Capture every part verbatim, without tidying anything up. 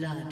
blood.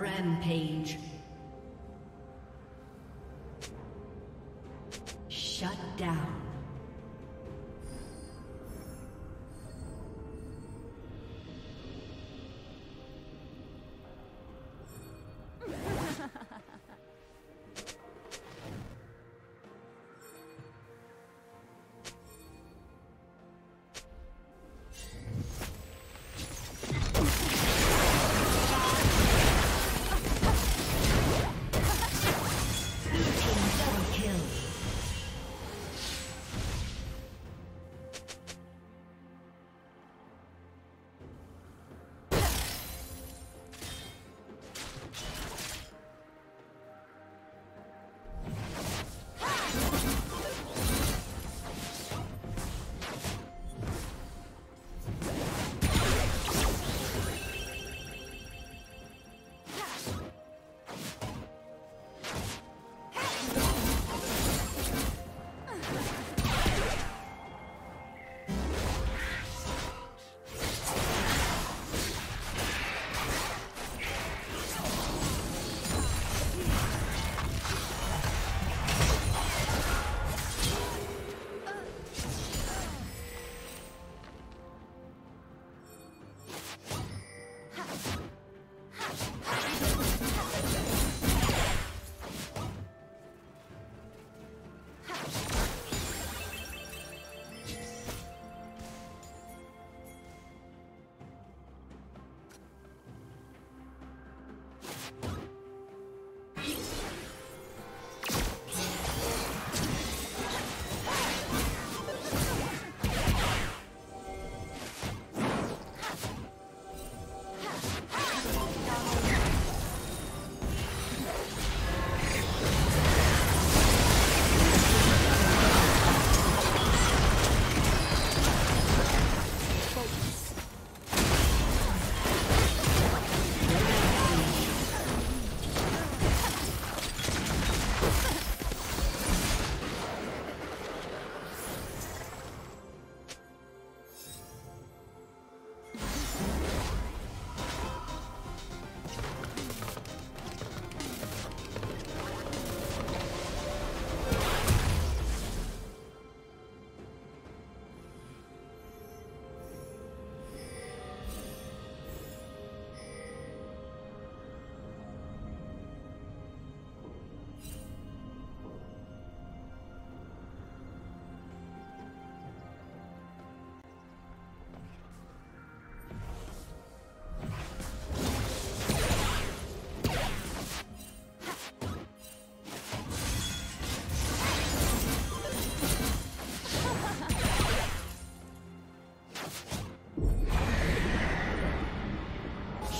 Rampage. Shut down.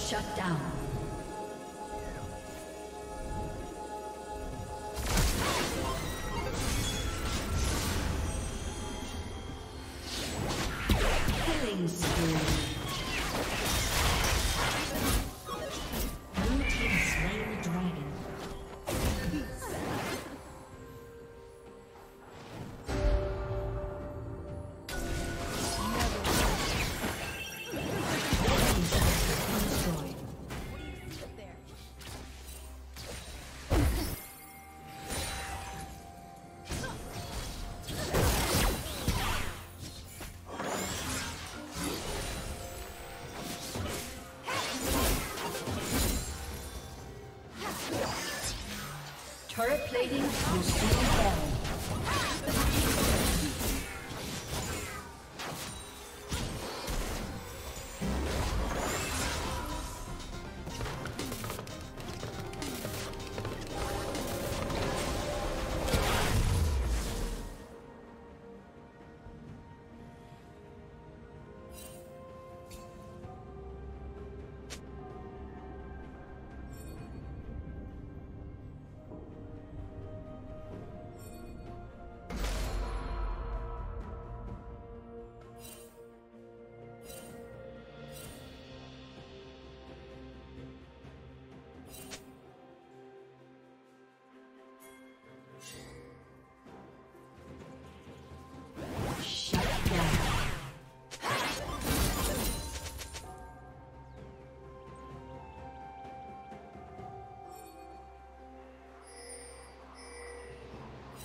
Shut down. Killing spree. Turret plating will soon fall.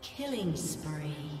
Killing spree.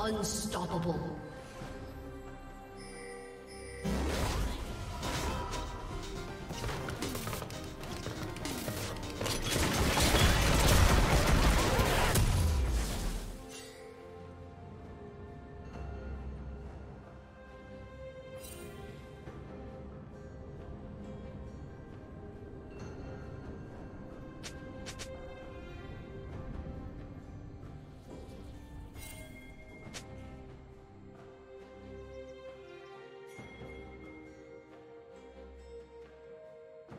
Unstoppable.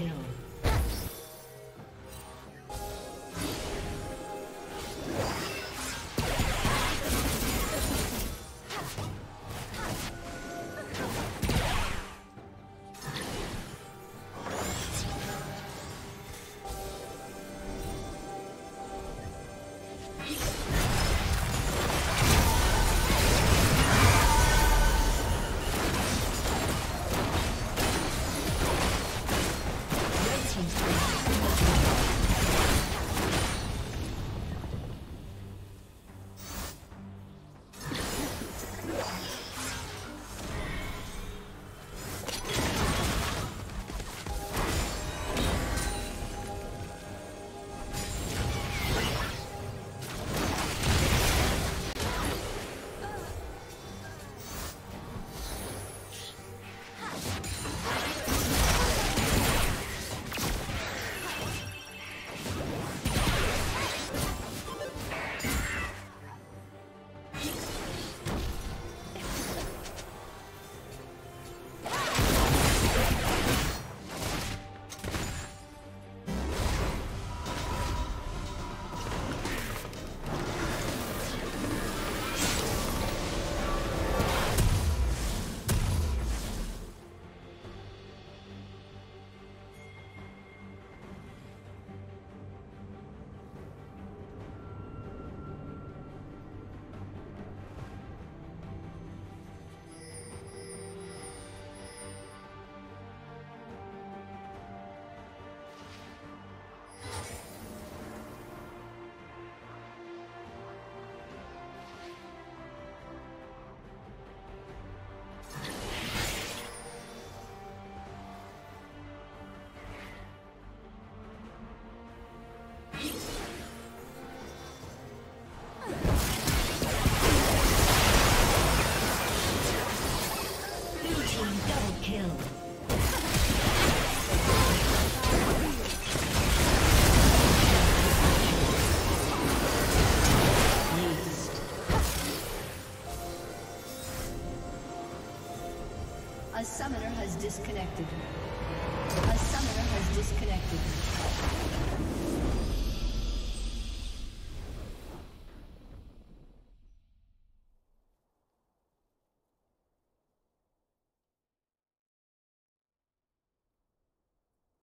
Kill. A summoner has disconnected. A summoner has disconnected.